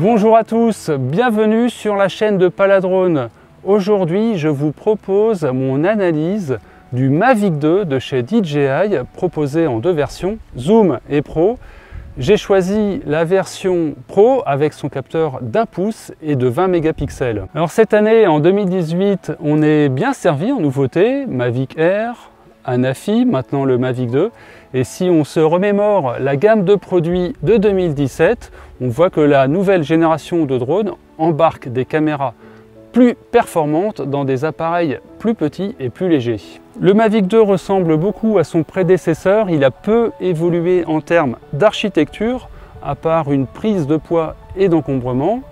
Bonjour à tous, bienvenue sur la chaîne de Paladrone. Aujourd'hui, je vous propose mon analyse du Mavic 2 de chez DJI, proposé en deux versions, Zoom et Pro. J'ai choisi la version Pro avec son capteur d'un pouce et de 20 mégapixels. Alors cette année, en 2018, on est bien servi en nouveautés, Mavic Air, Anafi, maintenant le Mavic 2. Et si on se remémore la gamme de produits de 2017, on voit que la nouvelle génération de drones embarque des caméras plus performantes dans des appareils plus petits et plus légers. Le Mavic 2 ressemble beaucoup à son prédécesseur. Il a peu évolué en termes d'architecture, à part une prise de poids et d'encombrement.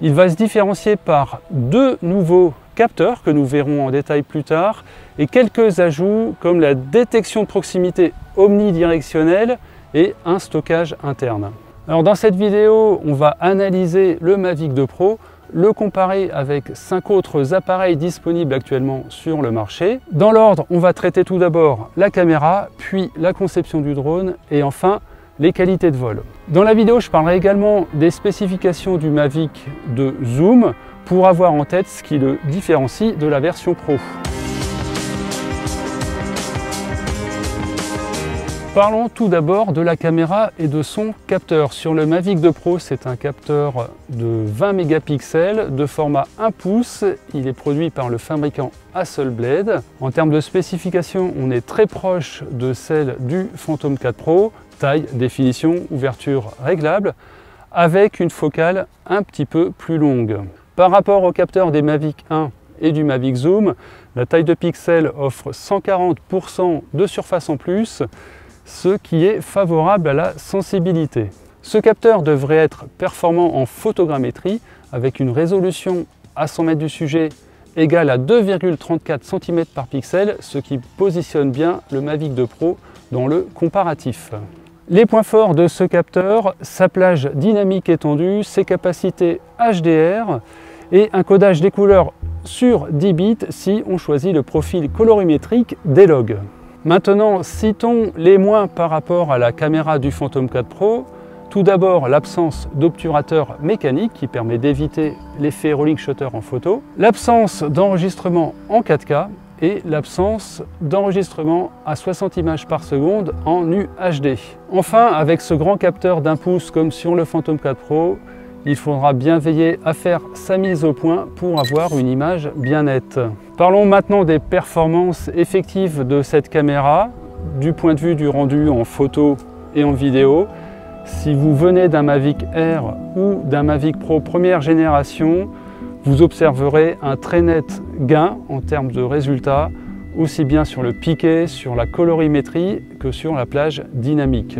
Il va se différencier par deux nouveaux capteurs que nous verrons en détail plus tard et quelques ajouts comme la détection de proximité omnidirectionnelle et un stockage interne. Alors dans cette vidéo, on va analyser le Mavic 2 Pro, le comparer avec 5 autres appareils disponibles actuellement sur le marché. Dans l'ordre, on va traiter tout d'abord la caméra, puis la conception du drone et enfin les qualités de vol. Dans la vidéo, je parlerai également des spécifications du Mavic 2 Zoom pour avoir en tête ce qui le différencie de la version Pro. Parlons tout d'abord de la caméra et de son capteur. Sur le Mavic 2 Pro, c'est un capteur de 20 mégapixels de format 1 pouce. Il est produit par le fabricant Hasselblad. En termes de spécifications, on est très proche de celle du Phantom 4 Pro. Taille, définition, ouverture réglable, avec une focale un petit peu plus longue. Par rapport au capteur des Mavic 1 et du Mavic Zoom, la taille de pixels offre 140% de surface en plus, ce qui est favorable à la sensibilité. Ce capteur devrait être performant en photogrammétrie avec une résolution à 100 mètres du sujet égale à 2,34 cm par pixel, ce qui positionne bien le Mavic 2 Pro dans le comparatif. Les points forts de ce capteur, sa plage dynamique étendue, ses capacités HDR et un codage des couleurs sur 10 bits si on choisit le profil colorimétrique D-Log. Maintenant, citons les moins par rapport à la caméra du Phantom 4 Pro. Tout d'abord, l'absence d'obturateur mécanique qui permet d'éviter l'effet rolling shutter en photo, l'absence d'enregistrement en 4K, et l'absence d'enregistrement à 60 images par seconde en UHD. Enfin, avec ce grand capteur d'un pouce comme sur le Phantom 4 Pro, il faudra bien veiller à faire sa mise au point pour avoir une image bien nette. Parlons maintenant des performances effectives de cette caméra, du point de vue du rendu en photo et en vidéo. Si vous venez d'un Mavic Air ou d'un Mavic Pro première génération, vous observerez un très net gain en termes de résultats, aussi bien sur le piqué, sur la colorimétrie que sur la plage dynamique.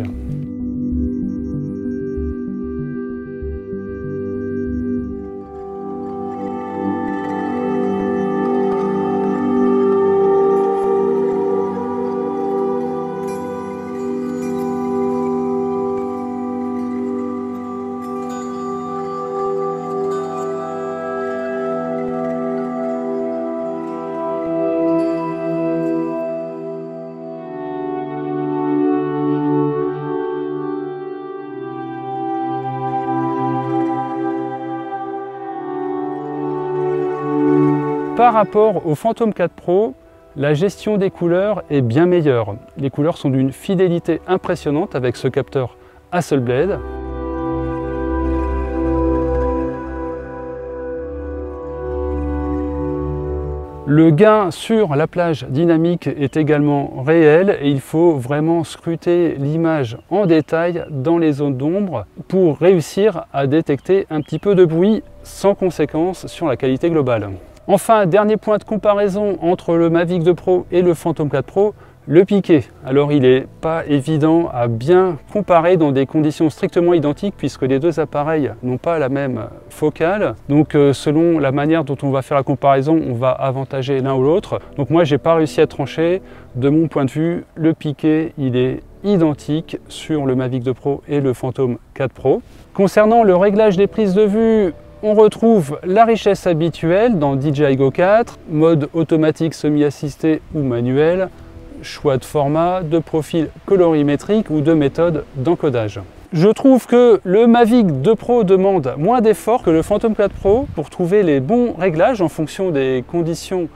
Par rapport au Phantom 4 Pro, la gestion des couleurs est bien meilleure. Les couleurs sont d'une fidélité impressionnante avec ce capteur Hasselblad. Le gain sur la plage dynamique est également réel et il faut vraiment scruter l'image en détail dans les zones d'ombre pour réussir à détecter un petit peu de bruit sans conséquence sur la qualité globale. Enfin, dernier point de comparaison entre le Mavic 2 Pro et le Phantom 4 Pro, le piqué. Alors il n'est pas évident à bien comparer dans des conditions strictement identiques puisque les deux appareils n'ont pas la même focale. Donc selon la manière dont on va faire la comparaison, on va avantager l'un ou l'autre. Donc moi, j'ai pas réussi à trancher. De mon point de vue, le piqué, il est identique sur le Mavic 2 Pro et le Phantom 4 Pro. Concernant le réglage des prises de vue, on retrouve la richesse habituelle dans DJI GO 4, mode automatique semi-assisté ou manuel, choix de format, de profil colorimétrique ou de méthode d'encodage. Je trouve que le Mavic 2 Pro demande moins d'efforts que le Phantom 4 Pro pour trouver les bons réglages en fonction des conditions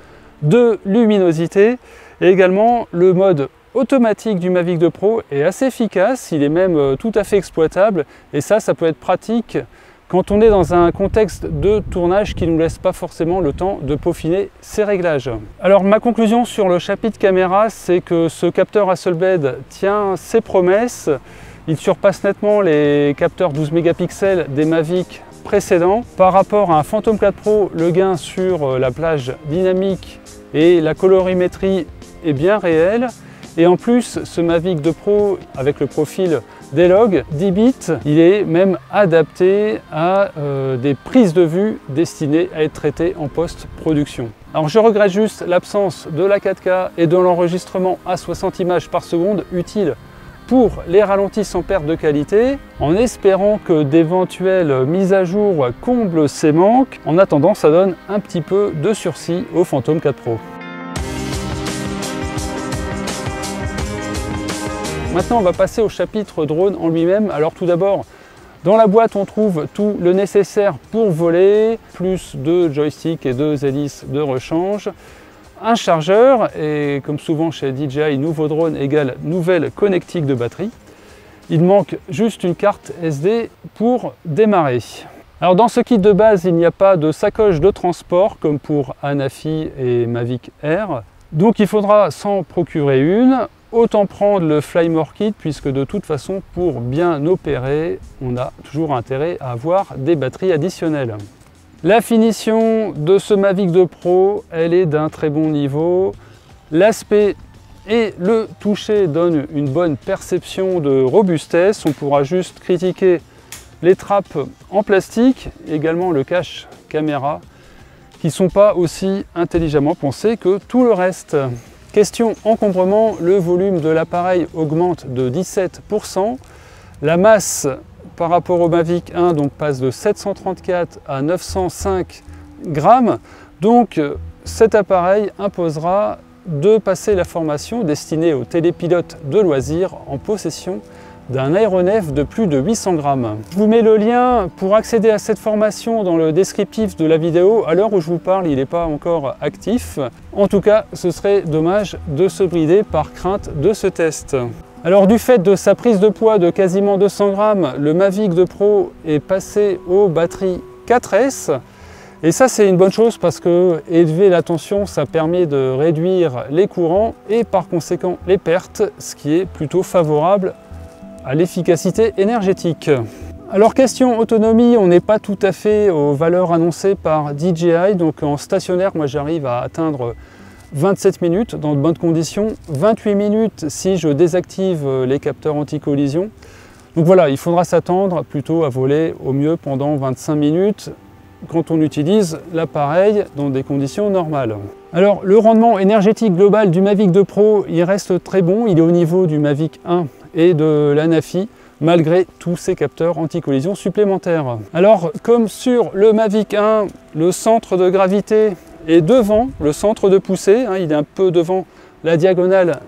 de luminosité. Et également, le mode automatique du Mavic 2 Pro est assez efficace, il est même tout à fait exploitable. Et ça peut être pratique quand on est dans un contexte de tournage qui ne nous laisse pas forcément le temps de peaufiner ces réglages. Alors ma conclusion sur le chapitre caméra, c'est que ce capteur Hasselblad tient ses promesses. Il surpasse nettement les capteurs 12 mégapixels des Mavic précédents. Par rapport à un Phantom 4 Pro, le gain sur la plage dynamique et la colorimétrie est bien réel. Et en plus, ce Mavic 2 Pro, avec le profil D-Log 10 bits, il est même adapté à des prises de vue destinées à être traitées en post-production. Alors je regrette juste l'absence de la 4K et de l'enregistrement à 60 images par seconde utile pour les ralentis sans perte de qualité, en espérant que d'éventuelles mises à jour comblent ces manques. En attendant, ça donne un petit peu de sursis au Phantom 4 Pro. Maintenant, on va passer au chapitre drone en lui-même. Alors tout d'abord, dans la boîte, on trouve tout le nécessaire pour voler, plus 2 joysticks et 2 hélices de rechange. Un chargeur, et comme souvent chez DJI, nouveau drone égale nouvelle connectique de batterie. Il manque juste une carte SD pour démarrer. Alors dans ce kit de base, il n'y a pas de sacoche de transport comme pour Anafi et Mavic Air. Donc il faudra s'en procurer une. Autant prendre le Flymore Kit puisque de toute façon, pour bien opérer, on a toujours intérêt à avoir des batteries additionnelles. La finition de ce Mavic 2 Pro, elle est d'un très bon niveau. L'aspect et le toucher donnent une bonne perception de robustesse. On pourra juste critiquer les trappes en plastique, également le cache caméra, qui ne sont pas aussi intelligemment pensés que tout le reste. Question encombrement, le volume de l'appareil augmente de 17%. La masse par rapport au Mavic 1 donc passe de 734 à 905 grammes. Donc cet appareil imposera de passer la formation destinée aux télépilotes de loisirs en possession d'un aéronef de plus de 800 grammes. Je vous mets le lien pour accéder à cette formation dans le descriptif de la vidéo. À l'heure où je vous parle, il n'est pas encore actif. En tout cas, ce serait dommage de se brider par crainte de ce test. Alors du fait de sa prise de poids de quasiment 200 grammes, le Mavic 2 Pro est passé aux batteries 4S. Et ça c'est une bonne chose parce que élever la tension, ça permet de réduire les courants et par conséquent les pertes, ce qui est plutôt favorable à l'efficacité énergétique. Alors question autonomie, on n'est pas tout à fait aux valeurs annoncées par DJI. Donc en stationnaire, moi j'arrive à atteindre 27 minutes dans de bonnes conditions, 28 minutes si je désactive les capteurs anti-collision. Donc voilà, il faudra s'attendre plutôt à voler au mieux pendant 25 minutes quand on utilise l'appareil dans des conditions normales. Alors le rendement énergétique global du Mavic 2 Pro, il reste très bon, il est au niveau du Mavic 1 et de l'Anafi, malgré tous ces capteurs anti-collision supplémentaires. Alors comme sur le Mavic 1, le centre de gravité et devant le centre de poussée, hein, il est un peu devant la diagonale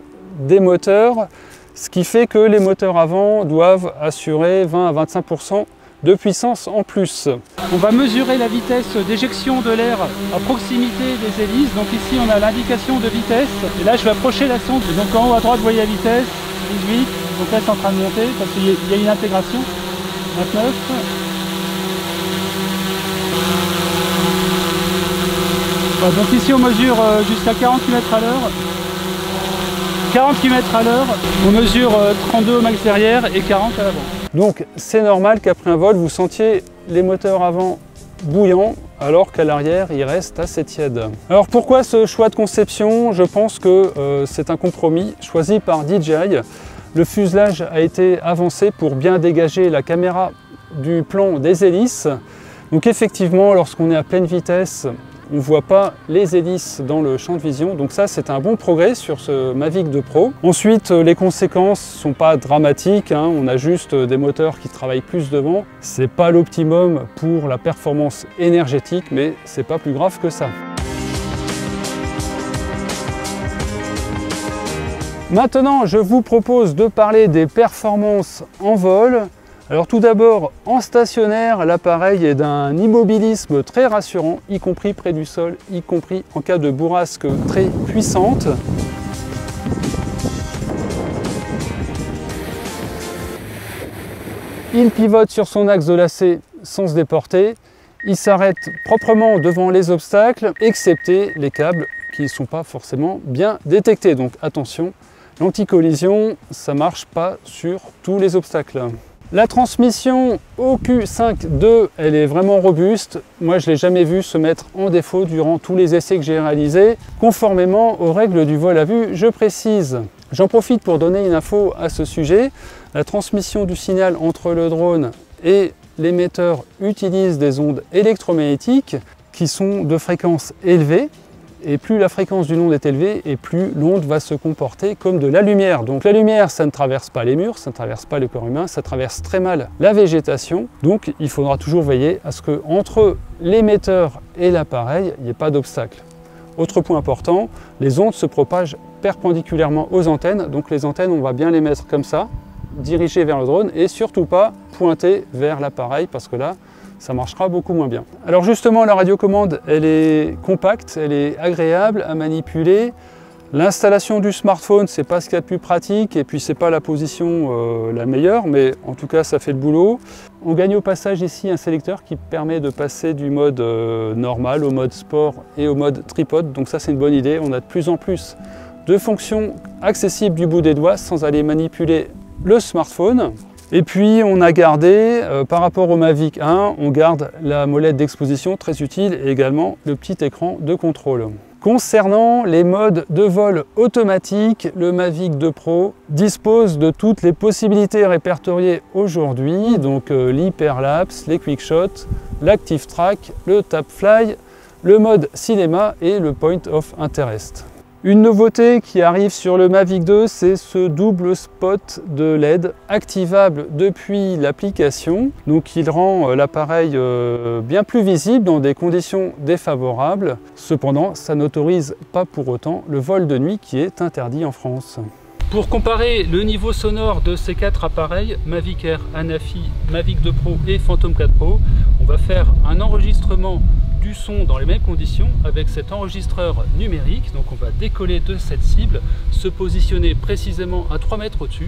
des moteurs, ce qui fait que les moteurs avant doivent assurer 20 à 25% de puissance en plus. On va mesurer la vitesse d'éjection de l'air à proximité des hélices. Donc ici on a l'indication de vitesse, et là je vais approcher la sonde. Donc en haut à droite vous voyez la vitesse, 18, donc là c'est en train de monter parce qu'il y a une intégration, 29. Donc ici on mesure jusqu'à 40 km à l'heure, 40 km à l'heure, on mesure 32 au max derrière et 40 à l'avant. Donc c'est normal qu'après un vol vous sentiez les moteurs avant bouillants alors qu'à l'arrière il reste assez tiède. Alors pourquoi ce choix de conception? Je pense que c'est un compromis choisi par DJI. Le fuselage a été avancé pour bien dégager la caméra du plan des hélices. Donc effectivement lorsqu'on est à pleine vitesse, on ne voit pas les hélices dans le champ de vision, donc ça c'est un bon progrès sur ce Mavic 2 Pro. Ensuite, les conséquences ne sont pas dramatiques, hein. On a juste des moteurs qui travaillent plus devant. C'est pas l'optimum pour la performance énergétique, mais c'est pas plus grave que ça. Maintenant, je vous propose de parler des performances en vol. Alors tout d'abord, en stationnaire, l'appareil est d'un immobilisme très rassurant, y compris près du sol, y compris en cas de bourrasque très puissante. Il pivote sur son axe de lacet sans se déporter. Il s'arrête proprement devant les obstacles, excepté les câbles qui ne sont pas forcément bien détectés. Donc attention, l'anti-collision, ça ne marche pas sur tous les obstacles. La transmission OQ5-2, elle est vraiment robuste. Moi, je ne l'ai jamais vue se mettre en défaut durant tous les essais que j'ai réalisés, conformément aux règles du vol à vue, je précise. J'en profite pour donner une info à ce sujet. La transmission du signal entre le drone et l'émetteur utilise des ondes électromagnétiques qui sont de fréquence élevée. Et plus la fréquence d'une onde est élevée, et plus l'onde va se comporter comme de la lumière. Donc la lumière, ça ne traverse pas les murs, ça ne traverse pas le corps humain, ça traverse très mal la végétation. Donc il faudra toujours veiller à ce que entre l'émetteur et l'appareil, il n'y ait pas d'obstacle. Autre point important, les ondes se propagent perpendiculairement aux antennes. Donc les antennes, on va bien les mettre comme ça, dirigées vers le drone, et surtout pas pointées vers l'appareil, parce que là, ça marchera beaucoup moins bien. Alors justement, la radiocommande, elle est compacte, elle est agréable à manipuler. L'installation du smartphone, c'est pas ce qu'il y a de plus pratique, et puis c'est pas la position la meilleure, mais en tout cas, ça fait le boulot. On gagne au passage ici un sélecteur qui permet de passer du mode normal au mode sport et au mode tripode, donc ça c'est une bonne idée. On a de plus en plus de fonctions accessibles du bout des doigts sans aller manipuler le smartphone. Et puis on a gardé, par rapport au Mavic 1, on garde la molette d'exposition très utile et également le petit écran de contrôle. Concernant les modes de vol automatiques, le Mavic 2 Pro dispose de toutes les possibilités répertoriées aujourd'hui, donc l'hyperlapse, les quick shots, l'active track, le tap fly, le mode cinéma et le point of interest. Une nouveauté qui arrive sur le Mavic 2, c'est ce double spot de LED activable depuis l'application. Donc il rend l'appareil bien plus visible dans des conditions défavorables. Cependant, ça n'autorise pas pour autant le vol de nuit qui est interdit en France. Pour comparer le niveau sonore de ces quatre appareils, Mavic Air, Anafi, Mavic 2 Pro et Phantom 4 Pro, on va faire un enregistrement du son dans les mêmes conditions avec cet enregistreur numérique. Donc on va décoller de cette cible, se positionner précisément à 3 mètres au-dessus,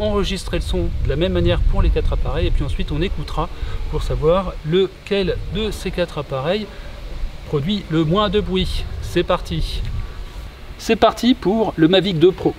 enregistrer le son de la même manière pour les quatre appareils, et puis ensuite on écoutera pour savoir lequel de ces quatre appareils produit le moins de bruit. C'est parti. C'est parti pour le Mavic 2 Pro.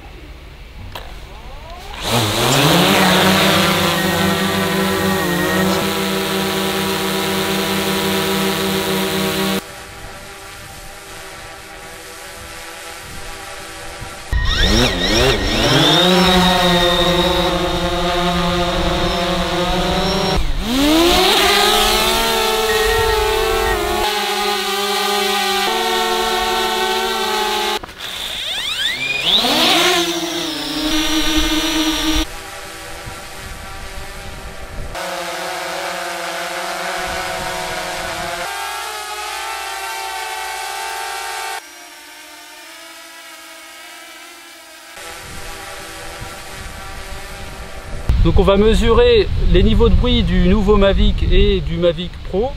Donc on va mesurer les niveaux de bruit du nouveau Mavic et du Mavic Pro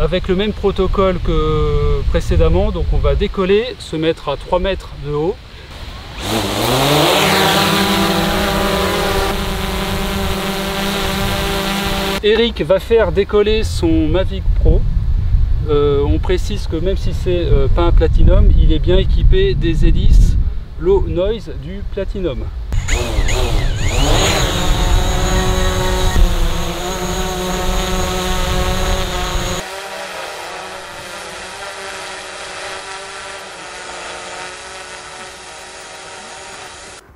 avec le même protocole que précédemment. Donc on va décoller, se mettre à 3 mètres de haut. Eric va faire décoller son Mavic Pro. On précise que même si c'est pas un Platinum, il est bien équipé des hélices low noise du Platinum.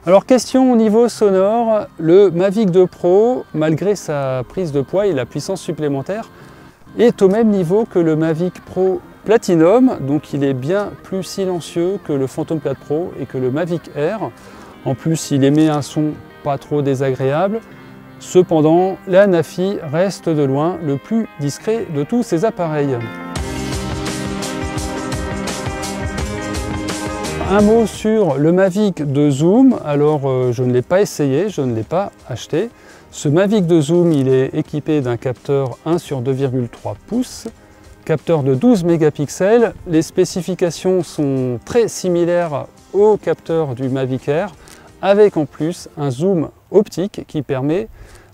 Alors question au niveau sonore, le Mavic 2 Pro, malgré sa prise de poids et la puissance supplémentaire, est au même niveau que le Mavic Pro Platinum, donc il est bien plus silencieux que le Phantom 4 Pro et que le Mavic Air. En plus, il émet un son pas trop désagréable. Cependant, l'Anafi reste de loin le plus discret de tous ces appareils. Un mot sur le Mavic de zoom. Alors je ne l'ai pas essayé, je ne l'ai pas acheté. Ce Mavic de zoom, il est équipé d'un capteur 1 sur 2,3 pouces, capteur de 12 mégapixels. Les spécifications sont très similaires au capteur du Mavic Air, avec en plus un zoom optique qui permet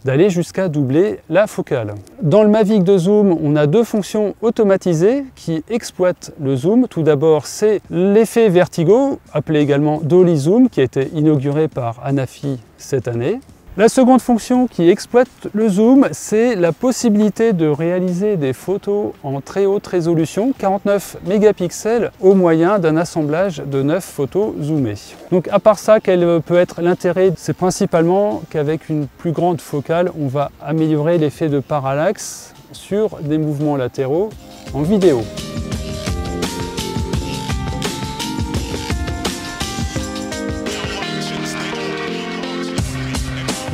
d'aller jusqu'à doubler la focale. Dans le Mavic 2 Zoom, on a deux fonctions automatisées qui exploitent le zoom. Tout d'abord, c'est l'effet vertigo, appelé également dolly zoom, qui a été inauguré par Anafi cette année. La seconde fonction qui exploite le zoom, c'est la possibilité de réaliser des photos en très haute résolution, 49 mégapixels, au moyen d'un assemblage de 9 photos zoomées. Donc à part ça, quel peut être l'intérêt? C'est principalement qu'avec une plus grande focale, on va améliorer l'effet de parallaxe sur des mouvements latéraux en vidéo.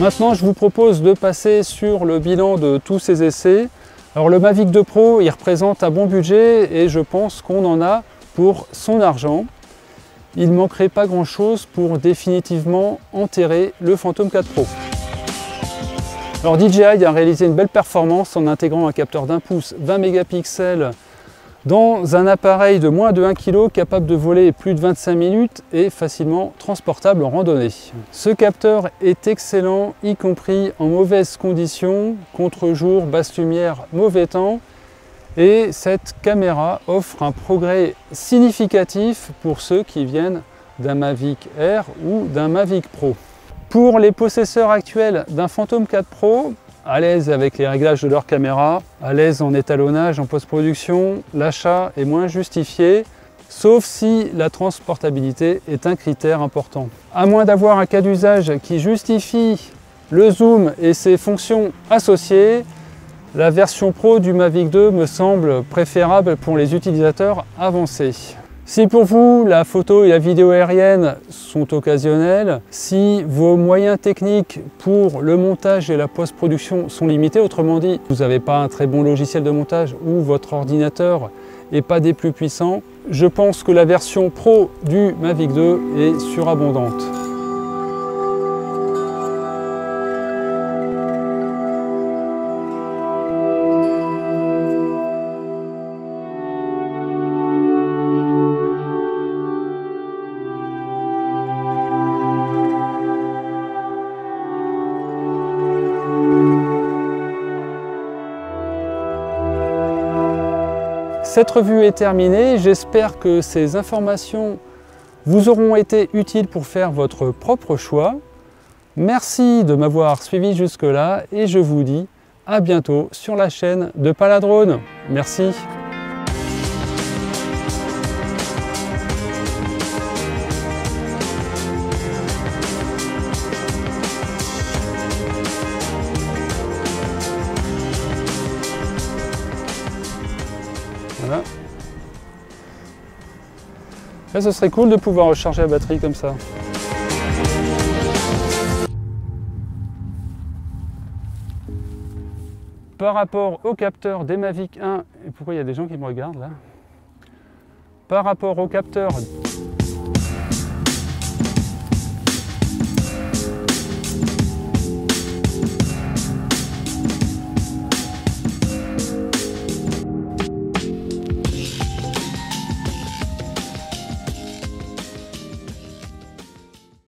Maintenant, je vous propose de passer sur le bilan de tous ces essais. Alors le Mavic 2 Pro, il représente un bon budget et je pense qu'on en a pour son argent. Il ne manquerait pas grand-chose pour définitivement enterrer le Phantom 4 Pro. Alors DJI a réalisé une belle performance en intégrant un capteur d'un pouce 20 mégapixels dans un appareil de moins de 1 kg capable de voler plus de 25 minutes et facilement transportable en randonnée. Ce capteur est excellent, y compris en mauvaises conditions, contre-jour, basse lumière, mauvais temps. Et cette caméra offre un progrès significatif pour ceux qui viennent d'un Mavic Air ou d'un Mavic Pro. Pour les possesseurs actuels d'un Phantom 4 Pro, à l'aise avec les réglages de leur caméra, à l'aise en étalonnage, en post-production, l'achat est moins justifié, sauf si la transportabilité est un critère important. À moins d'avoir un cas d'usage qui justifie le zoom et ses fonctions associées, la version Pro du Mavic 2 me semble préférable pour les utilisateurs avancés. Si pour vous, la photo et la vidéo aérienne sont occasionnelles, si vos moyens techniques pour le montage et la post-production sont limités, autrement dit, vous n'avez pas un très bon logiciel de montage ou votre ordinateur n'est pas des plus puissants, je pense que la version Pro du Mavic 2 est surabondante. Cette revue est terminée, j'espère que ces informations vous auront été utiles pour faire votre propre choix. Merci de m'avoir suivi jusque-là et je vous dis à bientôt sur la chaîne de Paladrone. Merci. Voilà. Là, ce serait cool de pouvoir recharger la batterie comme ça. Par rapport au capteur des Mavic 1, et pourquoi il y a des gens qui me regardent là? Par rapport au capteur...